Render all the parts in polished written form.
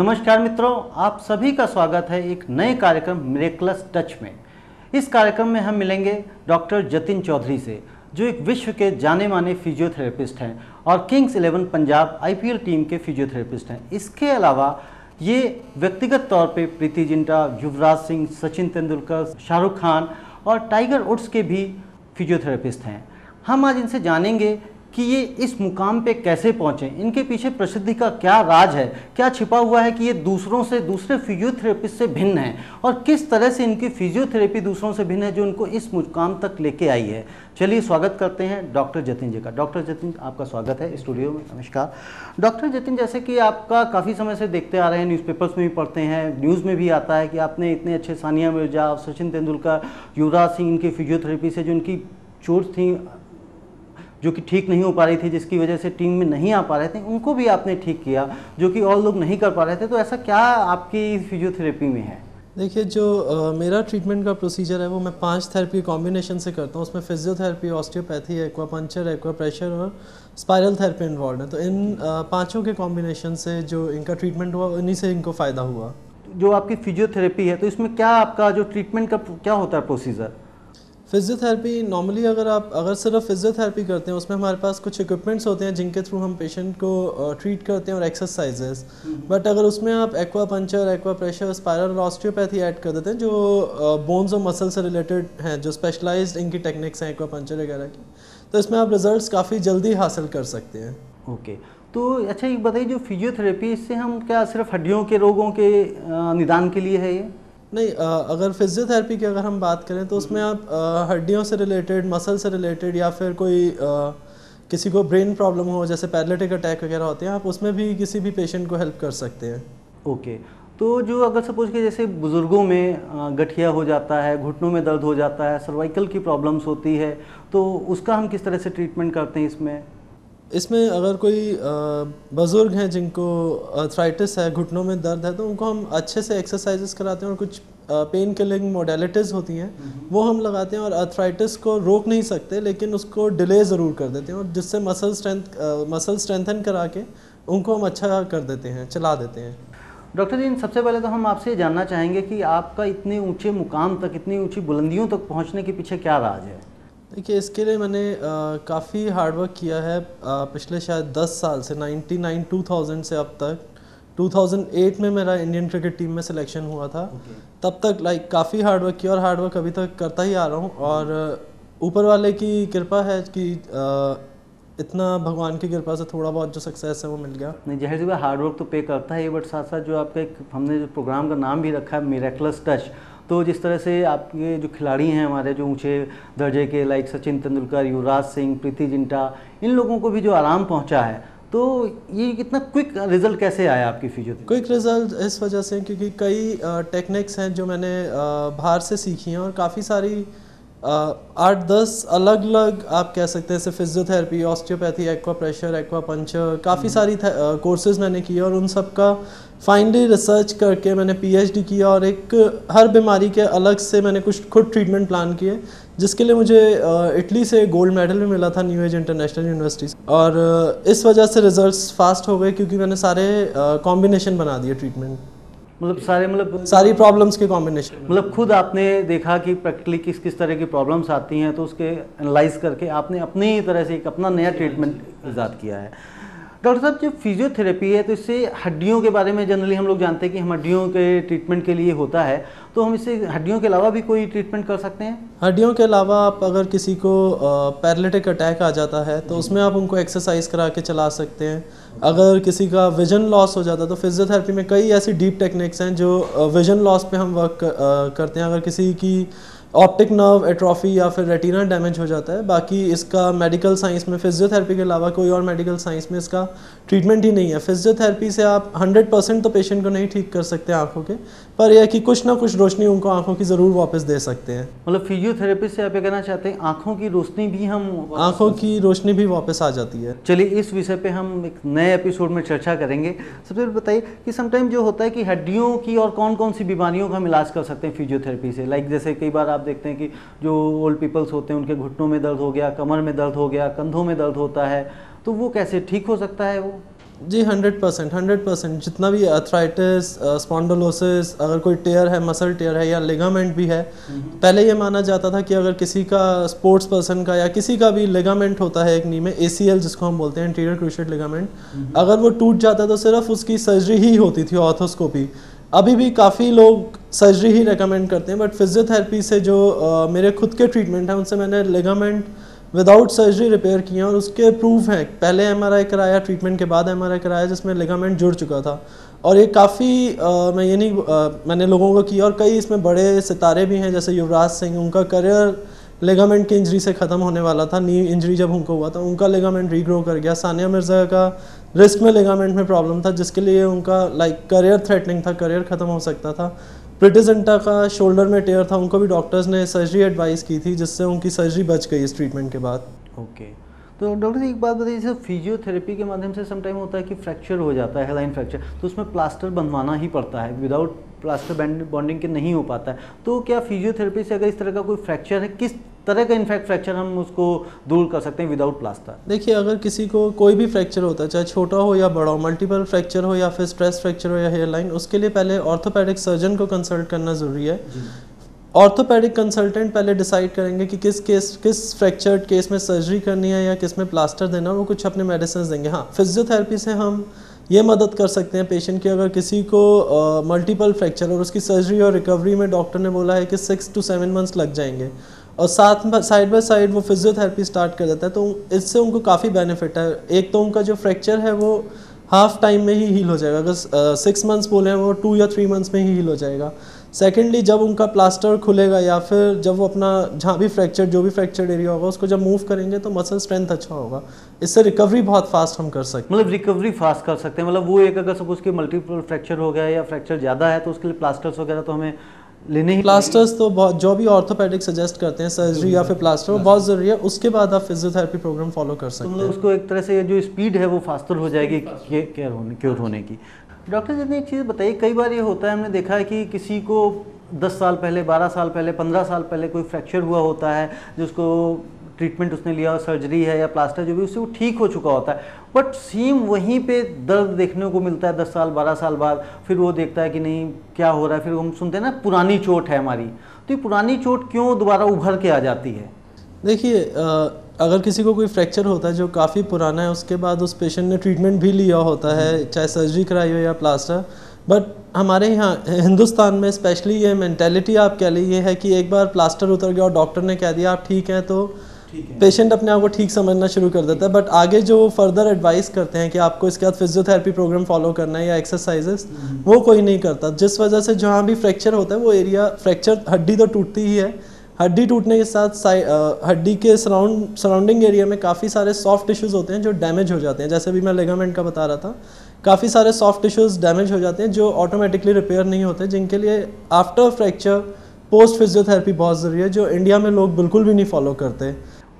नमस्कार मित्रों, आप सभी का स्वागत है एक नए कार्यक्रम मिरेकलस टच में। इस कार्यक्रम में हम मिलेंगे डॉक्टर जतिन चौधरी से, जो एक विश्व के जाने माने फिजियोथेरेपिस्ट हैं और किंग्स 11 पंजाब आईपीएल टीम के फिजियोथेरेपिस्ट हैं। इसके अलावा ये व्यक्तिगत तौर पे प्रीति जिंटा, युवराज सिंह, सचिन तेंदुलकर, शाहरुख खान और टाइगर वुड्स के भी फिजियोथेरेपिस्ट हैं। हम आज इनसे जानेंगे कि ये इस मुकाम पे कैसे पहुँचे, इनके पीछे प्रसिद्धि का क्या राज है, क्या छिपा हुआ है कि ये दूसरे फिजियोथेरेपिस्ट से भिन्न है और किस तरह से इनकी फिजियोथेरेपी दूसरों से भिन्न है जो इनको इस मुकाम तक लेके आई है। चलिए स्वागत करते हैं डॉक्टर जतिन जी का। डॉक्टर जतिन, आपका स्वागत है स्टूडियो में। नमस्कार डॉक्टर जतिन, जैसे कि आपका काफ़ी समय से देखते आ रहे हैं, न्यूज़पेपर्स में भी पढ़ते हैं, न्यूज़ में भी आता है कि आपने इतने अच्छे सानिया मिर्जा, सचिन तेंदुलकर, युवराज सिंह, इनकी फिजियोथेरेपी से जो इनकी चोट थी जो कि ठीक नहीं हो पा रही थी, जिसकी वजह से टीम में नहीं आ पा रहे थे, उनको भी आपने ठीक किया जो कि और लोग नहीं कर पा रहे थे। तो ऐसा क्या आपकी फिजियोथेरेपी में है? देखिए, जो मेरा ट्रीटमेंट का प्रोसीजर है वो मैं 5 थेरेपी कॉम्बिनेशन से करता हूँ। उसमें फिजियोथेरेपी, ऑस्टियोपैथी, एक्वापंचर, एक्वाप्रेशर और स्पायरल थेरेपी इन्वॉल्व है। तो इन 5 के कॉम्बिनेशन से जो इनका ट्रीटमेंट हुआ, उन्हीं से इनको फ़ायदा हुआ। जो आपकी फिजियोथेरेपी है, तो इसमें क्या आपका जो ट्रीटमेंट का क्या होता है प्रोसीजर? फिजियोथेरेपी नॉर्मली अगर सिर्फ फिजियोथेरेपी करते हैं, उसमें हमारे पास कुछ इक्विपमेंट्स होते हैं जिनके थ्रू हम पेशेंट को ट्रीट करते हैं और एक्सरसाइजेस। बट अगर उसमें आप acupuncture, acupressure, spiral और ऑस्टियोपैथी ऐड कर देते हैं जो बोन्स और मसल से रिलेटेड हैं, जो स्पेशलाइज्ड इनकी टेक्निक्स हैं एक्वा पंचर वगैरह की, तो इसमें आप रिजल्ट्स काफ़ी जल्दी हासिल कर सकते हैं। ओके, तो अच्छा ये बताइए, जो फिजियोथेरेपी इससे हम क्या सिर्फ हड्डियों के रोगों के निदान के लिए है ये? नहीं, अगर फिजियोथेरेपी की अगर हम बात करें तो उसमें आप हड्डियों से रिलेटेड, मसल से रिलेटेड या फिर कोई किसी को ब्रेन प्रॉब्लम हो जैसे पैरालिटिक अटैक वगैरह होते हैं, आप उसमें भी किसी भी पेशेंट को हेल्प कर सकते हैं। ओके, तो जो अगर सपोज कि जैसे बुज़ुर्गों में गठिया हो जाता है, घुटनों में दर्द हो जाता है, सर्वाइकल की प्रॉब्लम्स होती है, तो उसका हम किस तरह से ट्रीटमेंट करते हैं इसमें? इसमें अगर कोई बुज़ुर्ग हैं जिनको अर्थराइटिस है, घुटनों में दर्द है, तो उनको हम अच्छे से एक्सरसाइजेस कराते हैं और कुछ पेन किलिंग मोडेलिटीज़ होती हैं वो हम लगाते हैं और अर्थराइटिस को रोक नहीं सकते, लेकिन उसको डिले ज़रूर कर देते हैं और जिससे मसल स्ट्रेंथन करा के उनको हम अच्छा कर देते हैं, चला देते हैं। डॉक्टर जी, सबसे पहले तो हम आपसे जानना चाहेंगे कि आपका इतने ऊँचे मुकाम तक, इतनी ऊँची बुलंदियों तक पहुँचने के पीछे क्या राज है? देखिए, इसके लिए मैंने काफ़ी हार्डवर्क किया है। पिछले शायद 10 साल से, 1999-2000 से अब तक, 2008 में मेरा इंडियन क्रिकेट टीम में सिलेक्शन हुआ था। तब तक काफ़ी हार्डवर्क किया और हार्डवर्क अभी तक करता ही आ रहा हूँ और ऊपर वाले की कृपा है कि इतना भगवान की कृपा से थोड़ा बहुत जो सक्सेस है वो मिल गया। नहीं, जाहिर सी बात, हार्डवर्क तो पे करता है, बट साथ साथ जो आपका हमने जो प्रोग्राम का नाम भी रखा है मिरेकलस टच, तो जिस तरह से आपके जो खिलाड़ी हैं हमारे जो ऊंचे दर्जे के, लाइक सचिन तेंदुलकर, युवराज सिंह, प्रीति जिंटा, इन लोगों को भी जो आराम पहुंचा है, तो ये कितना क्विक रिजल्ट कैसे आया आपकी फिजियोथेरेपी? क्विक रिजल्ट इस वजह से क्योंकि कई टेक्निक्स हैं जो मैंने बाहर से सीखी हैं और काफ़ी सारी 8-10 अलग अलग आप कह सकते हैं, जैसे physiotherapy, osteopathy, acupressure, acupuncture, काफ़ी सारी कोर्सेज मैंने किए और उन सब का फाइनली रिसर्च करके मैंने पीएचडी किया और एक हर बीमारी के अलग से मैंने कुछ खुद ट्रीटमेंट प्लान किए, जिसके लिए मुझे इटली से गोल्ड मेडल भी मिला था न्यू एज इंटरनेशनल यूनिवर्सिटी से। और इस वजह से रिजल्ट्स फास्ट हो गए क्योंकि मैंने सारे कॉम्बिनेशन बना दिए ट्रीटमेंट, मतलब सारी प्रॉब्लम्स के कॉम्बिनेशन। मतलब खुद आपने देखा कि प्रैक्टिकली किस किस तरह की प्रॉब्लम्स आती हैं, तो उसके एनालाइज करके आपने अपने ही तरह से एक अपना नया ट्रीटमेंट ईजाद किया है। डॉक्टर साहब, जो फिजियोथेरेपी है तो इससे हड्डियों के बारे में जनरली हम लोग जानते हैं कि हम हड्डियों के ट्रीटमेंट के लिए होता है, तो हम इससे हड्डियों के अलावा भी कोई ट्रीटमेंट कर सकते हैं? हड्डियों के अलावा आप अगर किसी को पैरालिटिक अटैक आ जाता है तो उसमें आप उनको एक्सरसाइज करा के चला सकते हैं। अगर किसी का विजन लॉस हो जाता है तो फिजियोथेरेपी में कई ऐसी डीप टेक्निक्स हैं जो विजन लॉस पर हम वर्क करते हैं। अगर किसी की ऑप्टिक नर्व एट्रोफी या फिर रेटिना डैमेज हो जाता है, बाकी इसका मेडिकल साइंस में फिजियोथेरेपी के अलावा कोई और मेडिकल साइंस में इसका ट्रीटमेंट ही नहीं है। फिजियोथेरेपी से आप 100% तो पेशेंट को नहीं ठीक कर सकते आँखों के, पर यह कि कुछ ना कुछ रोशनी उनको आँखों की ज़रूर वापस दे सकते हैं। मतलब फिजियोथेरेपी से आप ये कहना चाहते हैं आँखों की रोशनी भी वापस आ जाती है। चलिए, इस विषय पर हम एक नए एपिसोड में चर्चा करेंगे। सबसे पहले बताइए कि समटाइम जो होता है कि हड्डियों की और कौन कौन सी बीमारियों का हम इलाज कर सकते हैं फिजियोथेरेपी से, लाइक जैसे कई बार आप देखते हैं कि जो ओल्ड पीपल्स होते हैं उनके घुटनों में दर्द हो गया, कमर में दर्द हो गया, कंधों में दर्द होता है, तो वो कैसे ठीक हो सकता है वो? जी 100% जितना भी आर्थराइटिस, स्पॉन्डोलोसिस, अगर कोई टेयर है, मसल टेयर है या लिगामेंट भी है, पहले ये माना जाता था कि अगर किसी का स्पोर्ट्स पर्सन का या किसी का भी लिगामेंट होता है एक नी में, ACL जिसको हम बोलते हैं इंटीरियर क्रूशिएट लिगामेंट, अगर वो टूट जाता तो सिर्फ उसकी सर्जरी ही होती थी, ऑर्थोस्कोपी। अभी भी काफ़ी लोग सर्जरी ही रेकमेंड करते हैं, बट फिजियोथेरेपी से जो मेरे खुद के ट्रीटमेंट हैं उनसे मैंने लिगामेंट विदाउट सर्जरी रिपेयर किए हैं और उसके प्रूफ हैं। पहले MRI कराया, ट्रीटमेंट के बाद MRI कराया जिसमें लिगामेंट जुड़ चुका था, और ये काफ़ी मैंने लोगों को किया, और कई इसमें बड़े सितारे भी हैं जैसे युवराज सिंह, उनका करियर लिगामेंट की इंजरी से ख़त्म होने वाला था, नी इंजरी जब उनको हुआ था उनका लिगामेंट रीग्रो कर गया। सानिया मिर्जा का रिस्ट में लिगामेंट में प्रॉब्लम था जिसके लिए उनका करियर थ्रेटनिंग था, करियर ख़त्म हो सकता था। प्रीटी जिंटा का शोल्डर में टेयर था, उनको भी डॉक्टर्स ने सर्जरी एडवाइस की थी जिससे उनकी सर्जरी बच गई इस ट्रीटमेंट के बाद। ओके, तो डॉक्टर एक बात बताइए, जैसे फिजियोथेरेपी के माध्यम से समटाइम होता है कि फ्रैक्चर हो जाता है, हेलाइन फ्रैक्चर, तो उसमें प्लास्टर बनवाना ही पड़ता है, विदाउट प्लास्टर बॉन्डिंग के नहीं हो पाता है। तो क्या फिजियोथेरेपी से अगर इस तरह का कोई फ्रैक्चर है, किस तरह का इनफैक्ट फ्रैक्चर हम उसको दूर कर सकते हैं विदाउट प्लास्टर? देखिए, अगर किसी को कोई भी फ्रैक्चर होता है, चाहे छोटा हो या बड़ा हो, मल्टीपल फ्रैक्चर हो या फिर स्ट्रेस फ्रैक्चर हो या हेयर लाइन, उसके लिए पहले ऑर्थोपेडिक सर्जन को कंसल्ट करना ज़रूरी है। ऑर्थोपेडिक कंसल्टेंट पहले डिसाइड करेंगे कि किस फ्रैक्चर्ड केस में सर्जरी करनी है या किस में प्लास्टर देना, वो कुछ अपने मेडिसिन देंगे। हाँ, फिजियोथेरेपी से हम ये मदद कर सकते हैं पेशेंट की, अगर किसी को मल्टीपल फ्रैक्चर और उसकी सर्जरी और रिकवरी में डॉक्टर ने बोला है कि 6 to 7 months लग जाएंगे, और साइड बाय साइड वो फिजियोथेरेपी स्टार्ट कर देता है, तो इससे उनको काफ़ी बेनिफिट है। एक तो उनका जो फ्रैक्चर है वो हाफ टाइम में ही हील हो जाएगा, अगर 6 months बोले हैं वो 2 या 3 months में ही हील हो जाएगा। सेकेंडली, जब उनका प्लास्टर खुलेगा या फिर जब वो अपना जहाँ भी फ्रैक्चर, जो भी फ्रैक्चर एरिया होगा उसको जब मूव करेंगे तो मसल स्ट्रेंथ अच्छा होगा, इससे रिकवरी बहुत फास्ट हम कर सकते हैं। मतलब रिकवरी फास्ट कर सकते हैं, मतलब वो एक अगर सपोज कि मल्टीपल फ्रैक्चर हो गया या फ्रैक्चर ज़्यादा है तो उसके लिए प्लास्टर्स वगैरह तो हमें लेने ही। प्लास्टर्स तो बहुत, जो भी ऑर्थोपेडिक सजेस्ट करते हैं सर्जरी या फिर प्लास्टर, वो बहुत ज़रूरी है। उसके बाद आप फिजियोथेरेपी प्रोग्राम फॉलो कर सकते हैं। उसको एक तरह से जो स्पीड है वो फास्टर हो जाएगी क्योर होने की। डॉक्टर जी, एक चीज़ बताइए, कई बार ये होता है, हमने देखा है कि किसी को 10 साल पहले, 12 साल पहले, 15 साल पहले कोई फ्रैक्चर हुआ होता है, जिसको ट्रीटमेंट उसने लिया, सर्जरी है या प्लास्टर जो भी, उससे वो ठीक हो चुका होता है, बट सेम वहीं पे दर्द देखने को मिलता है 10 साल 12 साल बाद। फिर वो देखता है कि नहीं क्या हो रहा है, फिर हम सुनते हैं ना पुरानी चोट है हमारी, तो ये पुरानी चोट क्यों दोबारा उभर के आ जाती है? देखिए, अगर किसी को कोई फ्रैक्चर होता है जो काफ़ी पुराना है, उसके बाद उस पेशेंट ने ट्रीटमेंट भी लिया होता है, चाहे सर्जरी कराई हो या प्लास्टर, बट हमारे यहाँ हिंदुस्तान में स्पेशली ये मैंटेलिटी आप कह लीजिए है कि एक बार प्लास्टर उतर गया और डॉक्टर ने कह दिया आप ठीक हैं, तो पेशेंट अपने आप को ठीक समझना शुरू कर देता है। बट आगे जो फर्दर एडवाइस करते हैं कि आपको इसके बाद फिजियोथेरेपी प्रोग्राम फॉलो करना है या एक्सरसाइजेस, वो कोई नहीं करता, जिस वजह से जहाँ भी फ्रैक्चर होता है वो एरिया, फ्रैक्चर, हड्डी तो टूटती ही है, हड्डी टूटने के साथ हड्डी के सराउंडिंग एरिया में काफ़ी सारे सॉफ्ट टिश्यूज़ होते हैं जो डैमेज हो जाते हैं। जैसे भी मैं लिगामेंट का बता रहा था, काफ़ी सारे सॉफ्ट टिश्यूज़ डैमेज हो जाते हैं जो ऑटोमेटिकली रिपेयर नहीं होते, जिनके लिए आफ्टर फ्रैक्चर पोस्ट फिजियोथेरेपी बहुत ज़रूरी है, जो इंडिया में लोग बिल्कुल भी नहीं फॉलो करते।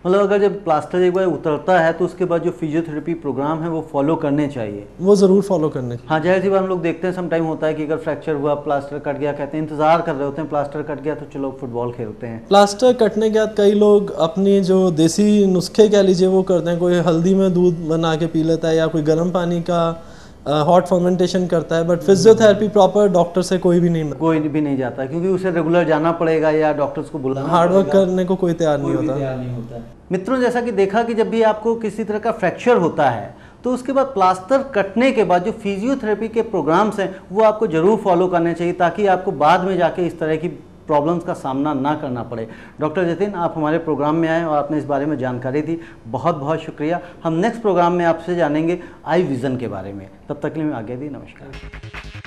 मतलब अगर जब प्लास्टर एक बार उतरता है तो उसके बाद जो फिजियोथेरेपी प्रोग्राम है वो फॉलो करने चाहिए, वो ज़रूर फॉलो करने चाहिए। हाँ, जाहिर सी बात, हम लोग देखते हैं समटाइम होता है कि अगर फ्रैक्चर हुआ, प्लास्टर कट गया, कहते हैं इंतजार कर रहे होते हैं प्लास्टर कट गया तो चलो फुटबॉल खेलते हैं। प्लास्टर कटने के बाद कई लोग अपनी जो देसी नुस्खे कह लीजिए वो करते हैं, कोई हल्दी में दूध बना के पी लेता है या कोई गर्म पानी का हॉट फर्मेंटेशन करता है, बट फिजियोथेरेपी प्रॉपर डॉक्टर से कोई भी नहीं जाता, क्योंकि उसे रेगुलर जाना पड़ेगा या डॉक्टर्स को बुलाना, हार्डवर्क करने को कोई तैयार नहीं होता। मित्रों, जैसा कि देखा कि जब भी आपको किसी तरह का फ्रैक्चर होता है तो उसके बाद प्लास्टर कटने के बाद जो फिजियोथेरेपी के प्रोग्राम्स हैं वो आपको ज़रूर फॉलो करने चाहिए, ताकि आपको बाद में जाके इस तरह की प्रॉब्लम्स का सामना ना करना पड़े। डॉक्टर जतिन, आप हमारे प्रोग्राम में आए और आपने इस बारे में जानकारी दी, बहुत बहुत शुक्रिया। हम नेक्स्ट प्रोग्राम में आपसे जानेंगे आई विज़न के बारे में, तब तक के लिए मैं आगे दी, नमस्कार।